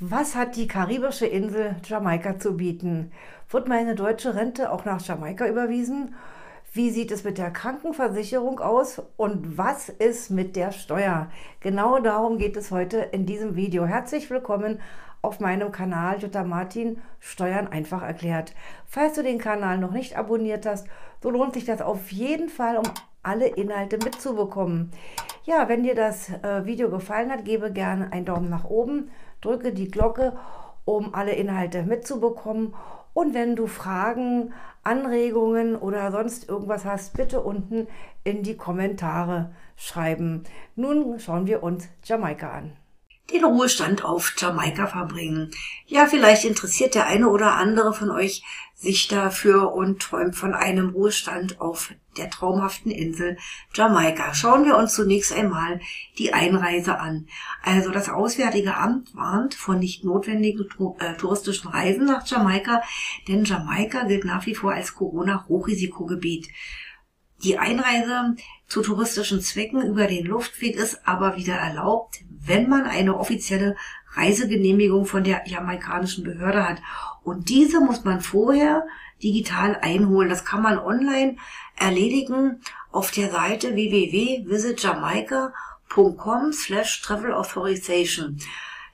Was hat die karibische Insel Jamaika zu bieten? Wird meine deutsche Rente auch nach Jamaika überwiesen? Wie sieht es mit der Krankenversicherung aus und was ist mit der Steuer? Genau darum geht es heute in diesem Video. Herzlich willkommen auf meinem Kanal Jutta Martin Steuern einfach erklärt. Falls du den Kanal noch nicht abonniert hast, so lohnt sich das auf jeden Fall, um alle Inhalte mitzubekommen. Ja, wenn dir das Video gefallen hat, gebe gerne einen Daumen nach oben, drücke die Glocke, um alle Inhalte mitzubekommen. Und wenn du Fragen, Anregungen oder sonst irgendwas hast, bitte unten in die Kommentare schreiben. Nun schauen wir uns Jamaika an. Den Ruhestand auf Jamaika verbringen. Ja, vielleicht interessiert der eine oder andere von euch sich dafür und träumt von einem Ruhestand auf der traumhaften Insel Jamaika. Schauen wir uns zunächst einmal die Einreise an. Also das Auswärtige Amt warnt vor nicht notwendigen touristischen Reisen nach Jamaika, denn Jamaika gilt nach wie vor als Corona-Hochrisikogebiet. Die Einreise zu touristischen Zwecken über den Luftweg ist aber wieder erlaubt, wenn man eine offizielle Reisegenehmigung von der jamaikanischen Behörde hat. Und diese muss man vorher digital einholen. Das kann man online erledigen auf der Seite www.visitjamaica.com/travelauthorization.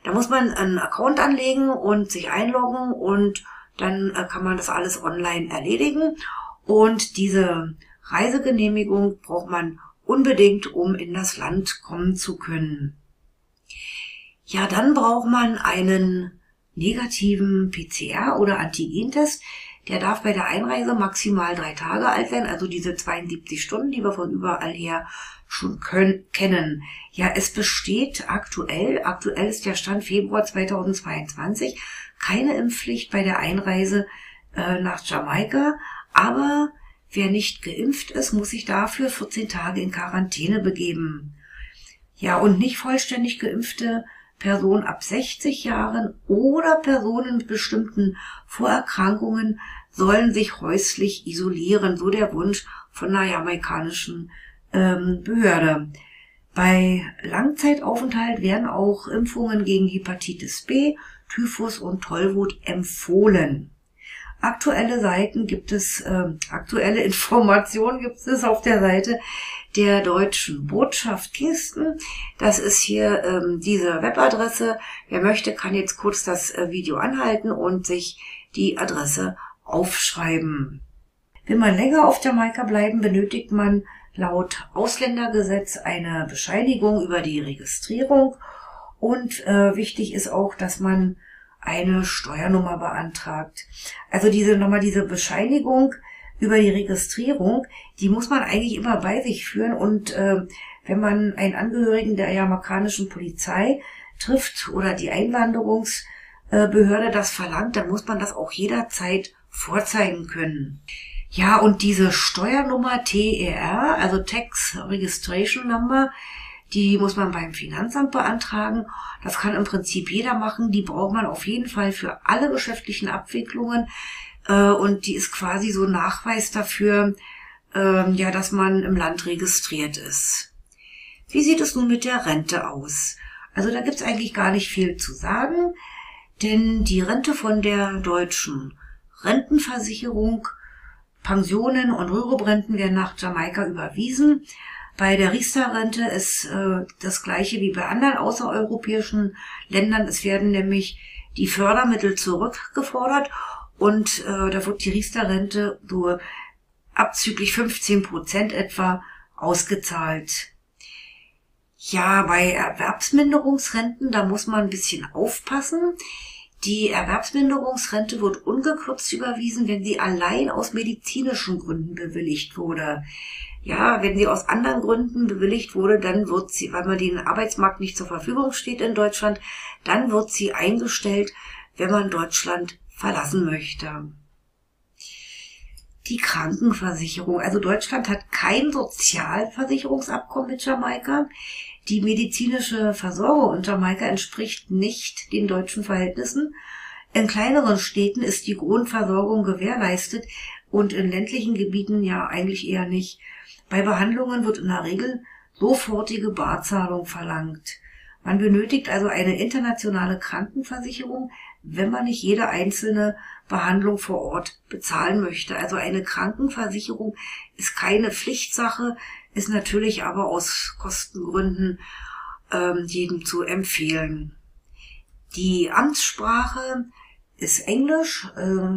Da muss man einen Account anlegen und sich einloggen und dann kann man das alles online erledigen. Und diese Reisegenehmigung braucht man unbedingt, um in das Land kommen zu können. Ja, dann braucht man einen negativen PCR- oder Antigentest. Der darf bei der Einreise maximal 3 Tage alt sein, also diese 72 Stunden, die wir von überall her schon kennen. Ja, es besteht aktuell ist der Stand Februar 2022, keine Impfpflicht bei der Einreise nach Jamaika, aber wer nicht geimpft ist, muss sich dafür 14 Tage in Quarantäne begeben. Ja, und nicht vollständig geimpfte Personen ab 60 Jahren oder Personen mit bestimmten Vorerkrankungen sollen sich häuslich isolieren, so der Wunsch von der jamaikanischen Behörde. Bei Langzeitaufenthalt werden auch Impfungen gegen Hepatitis B, Typhus und Tollwut empfohlen. Aktuelle Informationen gibt es auf der Seite der Deutschen Botschaft Kingston. Das ist hier diese Webadresse. Wer möchte, kann jetzt kurz das Video anhalten und sich die Adresse aufschreiben. Will man länger auf Jamaika bleiben, benötigt man laut Ausländergesetz eine Bescheinigung über die Registrierung. Und wichtig ist auch, dass man eine Steuernummer beantragt. Also diese Bescheinigung über die Registrierung, die muss man eigentlich immer bei sich führen. Und wenn man einen Angehörigen der jamaikanischen Polizei trifft oder die Einwanderungsbehörde das verlangt, dann muss man das auch jederzeit vorzeigen können. Ja, und diese Steuernummer TER, also Tax Registration Number, die muss man beim Finanzamt beantragen. Das kann im Prinzip jeder machen. Die braucht man auf jeden Fall für alle geschäftlichen Abwicklungen. Und die ist quasi so ein Nachweis dafür, ja, dass man im Land registriert ist. Wie sieht es nun mit der Rente aus? Also da gibt es eigentlich gar nicht viel zu sagen. Denn die Rente von der deutschen Rentenversicherung, Pensionen und Rüruprenten werden nach Jamaika überwiesen. Bei der Riester-Rente ist das Gleiche wie bei anderen außereuropäischen Ländern. Es werden nämlich die Fördermittel zurückgefordert und da wird die Riester-Rente so abzüglich 15% etwa ausgezahlt. Ja, bei Erwerbsminderungsrenten, da muss man ein bisschen aufpassen. Die Erwerbsminderungsrente wird ungekürzt überwiesen, wenn sie allein aus medizinischen Gründen bewilligt wurde. Ja, wenn sie aus anderen Gründen bewilligt wurde, dann wird sie, weil man den Arbeitsmarkt nicht zur Verfügung steht in Deutschland, dann wird sie eingestellt, wenn man Deutschland verlassen möchte. Die Krankenversicherung. Also Deutschland hat kein Sozialversicherungsabkommen mit Jamaika. Die medizinische Versorgung in Jamaika entspricht nicht den deutschen Verhältnissen. In kleineren Städten ist die Grundversorgung gewährleistet und in ländlichen Gebieten ja eigentlich eher nicht. Bei Behandlungen wird in der Regel sofortige Barzahlung verlangt. Man benötigt also eine internationale Krankenversicherung, wenn man nicht jede einzelne Behandlung vor Ort bezahlen möchte. Also eine Krankenversicherung ist keine Pflichtsache, ist natürlich aber aus Kostengründen jedem zu empfehlen. Die Amtssprache ist Englisch,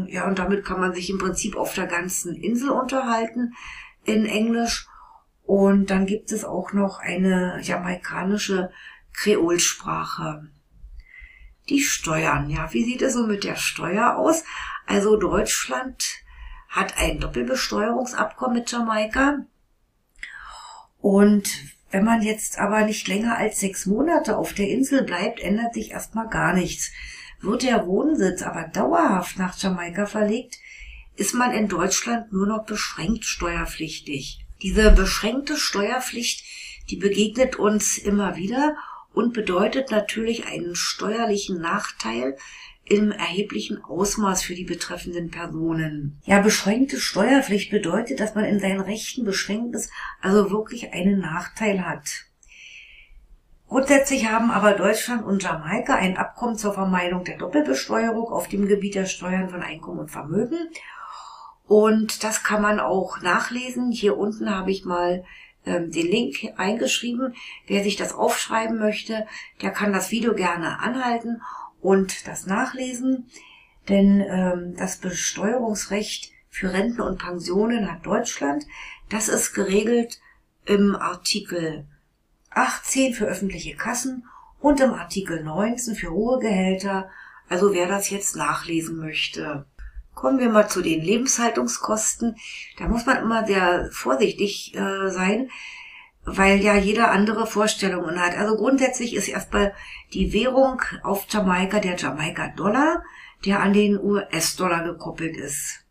ja, und damit kann man sich im Prinzip auf der ganzen Insel unterhalten in Englisch. Und dann gibt es auch noch eine jamaikanische Kreolsprache. Die Steuern, ja, wie sieht es so mit der Steuer aus? Also Deutschland hat ein Doppelbesteuerungsabkommen mit Jamaika. Und wenn man jetzt aber nicht länger als 6 Monate auf der Insel bleibt, ändert sich erstmal gar nichts. Wird der Wohnsitz aber dauerhaft nach Jamaika verlegt, ist man in Deutschland nur noch beschränkt steuerpflichtig. Diese beschränkte Steuerpflicht, die begegnet uns immer wieder und bedeutet natürlich einen steuerlichen Nachteil im erheblichen Ausmaß für die betreffenden Personen. Ja, beschränkte Steuerpflicht bedeutet, dass man in seinen Rechten beschränkt ist, also wirklich einen Nachteil hat. Grundsätzlich haben aber Deutschland und Jamaika ein Abkommen zur Vermeidung der Doppelbesteuerung auf dem Gebiet der Steuern von Einkommen und Vermögen. Und das kann man auch nachlesen. Hier unten habe ich mal den Link eingeschrieben. Wer sich das aufschreiben möchte, der kann das Video gerne anhalten und das nachlesen. Denn das Besteuerungsrecht für Renten und Pensionen hat Deutschland. Das ist geregelt im Artikel 18 für öffentliche Kassen und im Artikel 19 für hohe Gehälter, also wer das jetzt nachlesen möchte. Kommen wir mal zu den Lebenshaltungskosten. Da muss man immer sehr vorsichtig sein, weil ja jeder andere Vorstellungen hat. Also grundsätzlich ist erstmal die Währung auf Jamaika der Jamaika-Dollar, der an den US-Dollar gekoppelt ist.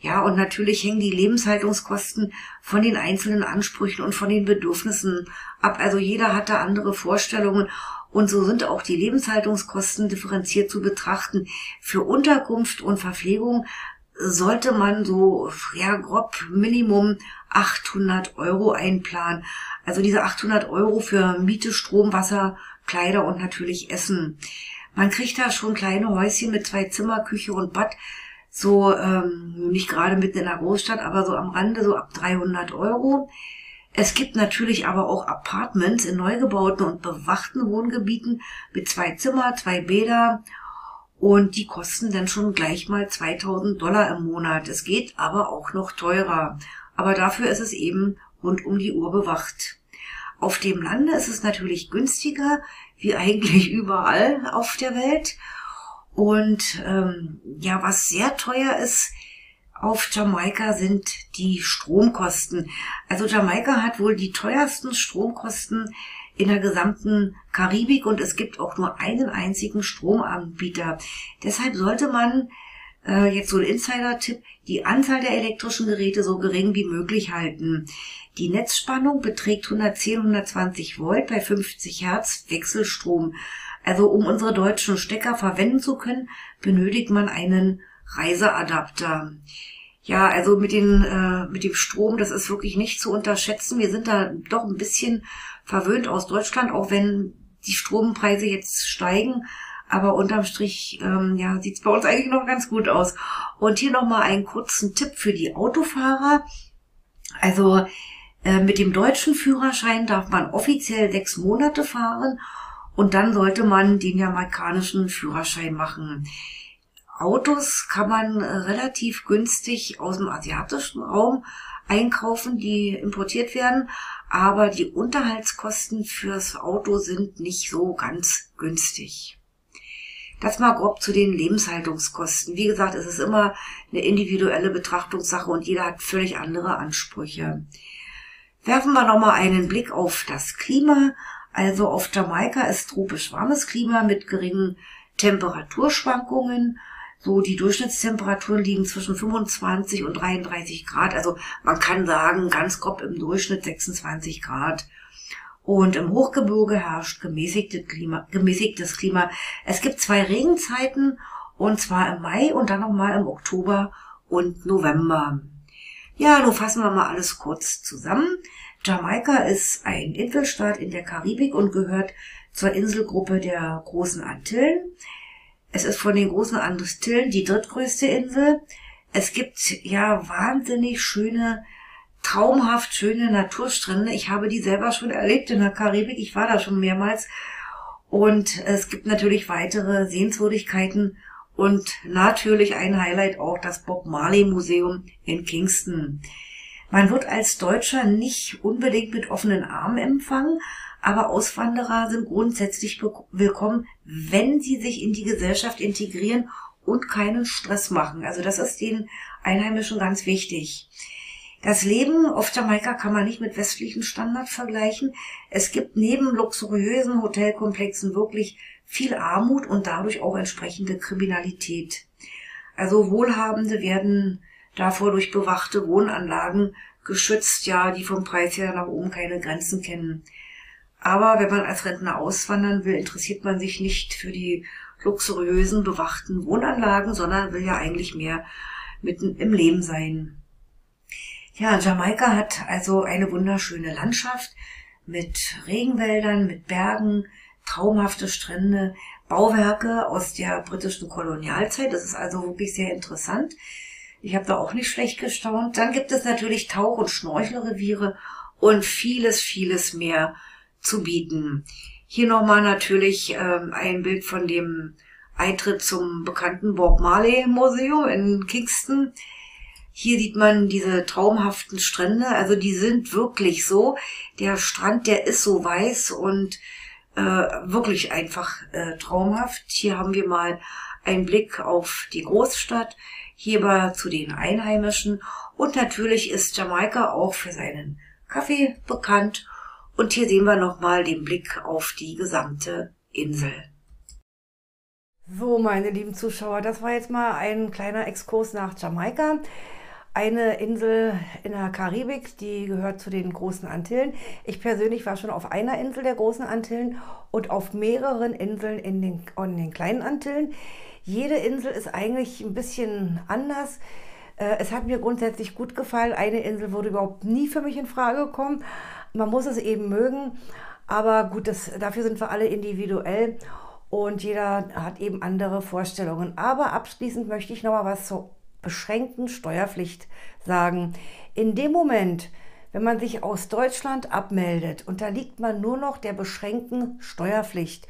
Ja, und natürlich hängen die Lebenshaltungskosten von den einzelnen Ansprüchen und von den Bedürfnissen ab. Also jeder hat da andere Vorstellungen und so sind auch die Lebenshaltungskosten differenziert zu betrachten. Für Unterkunft und Verpflegung sollte man so, ja, grob Minimum 800 € einplanen. Also diese 800 € für Miete, Strom, Wasser, Kleider und natürlich Essen. Man kriegt da schon kleine Häuschen mit 2 Zimmer, Küche und Bad. So, nicht gerade mitten in der Großstadt, aber so am Rande, so ab 300 €. Es gibt natürlich aber auch Apartments in neu gebauten und bewachten Wohngebieten mit 2 Zimmer, 2 Bäder und die kosten dann schon gleich mal 2000 $ im Monat. Es geht aber auch noch teurer, aber dafür ist es eben rund um die Uhr bewacht. Auf dem Lande ist es natürlich günstiger, wie eigentlich überall auf der Welt. Und ja, was sehr teuer ist auf Jamaika sind die Stromkosten. Also Jamaika hat wohl die teuersten Stromkosten in der gesamten Karibik und es gibt auch nur einen einzigen Stromanbieter. Deshalb sollte man, jetzt so ein Insider-Tipp, die Anzahl der elektrischen Geräte so gering wie möglich halten. Die Netzspannung beträgt 110-120 Volt bei 50 Hertz Wechselstrom. Also um unsere deutschen Stecker verwenden zu können, benötigt man einen Reiseadapter. Ja, also mit dem Strom, das ist wirklich nicht zu unterschätzen. Wir sind da doch ein bisschen verwöhnt aus Deutschland, auch wenn die Strompreise jetzt steigen. Aber unterm Strich ja, sieht es bei uns eigentlich noch ganz gut aus. Und hier nochmal einen kurzen Tipp für die Autofahrer. Also mit dem deutschen Führerschein darf man offiziell 6 Monate fahren. Und dann sollte man den jamaikanischen Führerschein machen. Autos kann man relativ günstig aus dem asiatischen Raum einkaufen, die importiert werden. Aber die Unterhaltskosten fürs Auto sind nicht so ganz günstig. Das mal grob zu den Lebenshaltungskosten. Wie gesagt, es ist immer eine individuelle Betrachtungssache und jeder hat völlig andere Ansprüche. Werfen wir nochmal einen Blick auf das Klima. Also auf Jamaika ist tropisch warmes Klima mit geringen Temperaturschwankungen. So, die Durchschnittstemperaturen liegen zwischen 25 und 33 Grad. Also man kann sagen, ganz grob im Durchschnitt 26 Grad. Und im Hochgebirge herrscht gemäßigtes Klima. Es gibt 2 Regenzeiten, und zwar im Mai und dann nochmal im Oktober und November. Ja, nun fassen wir mal alles kurz zusammen. Jamaika ist ein Inselstaat in der Karibik und gehört zur Inselgruppe der Großen Antillen. Es ist von den Großen Antillen die drittgrößte Insel. Es gibt ja wahnsinnig schöne, traumhaft schöne Naturstrände. Ich habe die selber schon erlebt in der Karibik. Ich war da schon mehrmals. Und es gibt natürlich weitere Sehenswürdigkeiten und natürlich ein Highlight auch das Bob Marley Museum in Kingston. Man wird als Deutscher nicht unbedingt mit offenen Armen empfangen, aber Auswanderer sind grundsätzlich willkommen, wenn sie sich in die Gesellschaft integrieren und keinen Stress machen. Also das ist den Einheimischen ganz wichtig. Das Leben auf Jamaika kann man nicht mit westlichen Standard vergleichen. Es gibt neben luxuriösen Hotelkomplexen wirklich viel Armut und dadurch auch entsprechende Kriminalität. Also Wohlhabende werden davor durch bewachte Wohnanlagen geschützt, ja, die vom Preis her nach oben keine Grenzen kennen. Aber wenn man als Rentner auswandern will, interessiert man sich nicht für die luxuriösen, bewachten Wohnanlagen, sondern will ja eigentlich mehr mitten im Leben sein. Ja, Jamaika hat also eine wunderschöne Landschaft mit Regenwäldern, mit Bergen, traumhafte Strände, Bauwerke aus der britischen Kolonialzeit. Das ist also wirklich sehr interessant. Ich habe da auch nicht schlecht gestaunt. Dann gibt es natürlich Tauch- und Schnorchelreviere und vieles, vieles mehr zu bieten. Hier nochmal natürlich ein Bild von dem Eintritt zum bekannten Bob Marley Museum in Kingston. Hier sieht man diese traumhaften Strände, also die sind wirklich so, der Strand, der ist so weiß und wirklich einfach traumhaft. Hier haben wir mal einen Blick auf die Großstadt, hierbei zu den Einheimischen und natürlich ist Jamaika auch für seinen Kaffee bekannt. Und hier sehen wir nochmal den Blick auf die gesamte Insel. So, meine lieben Zuschauer, das war jetzt mal ein kleiner Exkurs nach Jamaika. Eine Insel in der Karibik, die gehört zu den Großen Antillen. Ich persönlich war schon auf einer Insel der Großen Antillen und auf mehreren Inseln in den Kleinen Antillen. Jede Insel ist eigentlich ein bisschen anders. Es hat mir grundsätzlich gut gefallen. Eine Insel würde überhaupt nie für mich in Frage kommen. Man muss es eben mögen, aber gut, dafür sind wir alle individuell und jeder hat eben andere Vorstellungen. Aber abschließend möchte ich noch mal was zur beschränkten Steuerpflicht sagen. In dem Moment, wenn man sich aus Deutschland abmeldet, unterliegt man nur noch der beschränkten Steuerpflicht.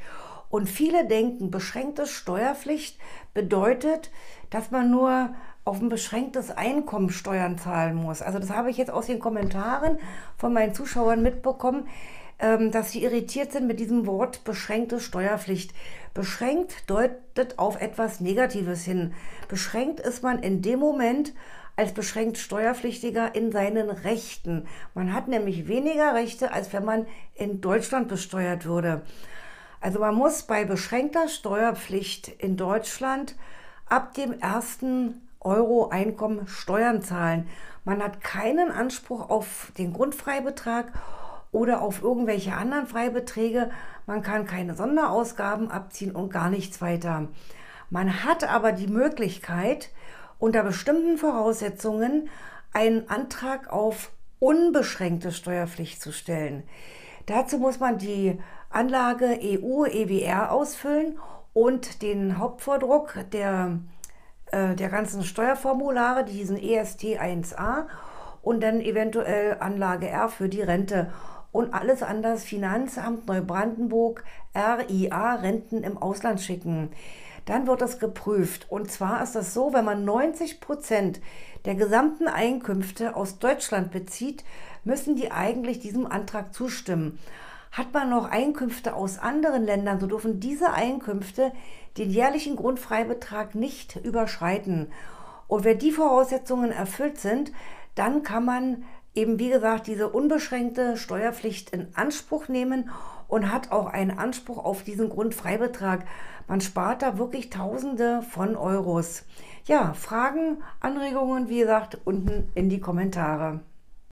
Und viele denken, beschränkte Steuerpflicht bedeutet, dass man nur auf ein beschränktes Einkommen Steuern zahlen muss. Also das habe ich jetzt aus den Kommentaren von meinen Zuschauern mitbekommen, dass sie irritiert sind mit diesem Wort beschränkte Steuerpflicht. Beschränkt deutet auf etwas Negatives hin. Beschränkt ist man in dem Moment als beschränkt Steuerpflichtiger in seinen Rechten. Man hat nämlich weniger Rechte, als wenn man in Deutschland besteuert würde. Also man muss bei beschränkter Steuerpflicht in Deutschland ab dem 1. Euro Einkommen Steuern zahlen. Man hat keinen Anspruch auf den Grundfreibetrag oder auf irgendwelche anderen Freibeträge. Man kann keine Sonderausgaben abziehen und gar nichts weiter. Man hat aber die Möglichkeit, unter bestimmten Voraussetzungen einen Antrag auf unbeschränkte Steuerpflicht zu stellen. Dazu muss man die Anlage EU-EWR ausfüllen und den Hauptvordruck der ganzen Steuerformulare, diesen EST1A und dann eventuell Anlage R für die Rente und alles an das Finanzamt Neubrandenburg RIA Renten im Ausland schicken. Dann wird das geprüft und zwar ist das so, wenn man 90% der gesamten Einkünfte aus Deutschland bezieht, müssen die eigentlich diesem Antrag zustimmen. Hat man noch Einkünfte aus anderen Ländern, so dürfen diese Einkünfte den jährlichen Grundfreibetrag nicht überschreiten. Und wenn die Voraussetzungen erfüllt sind, dann kann man eben, wie gesagt, diese unbeschränkte Steuerpflicht in Anspruch nehmen und hat auch einen Anspruch auf diesen Grundfreibetrag. Man spart da wirklich Tausende von Euros. Ja, Fragen, Anregungen, wie gesagt, unten in die Kommentare.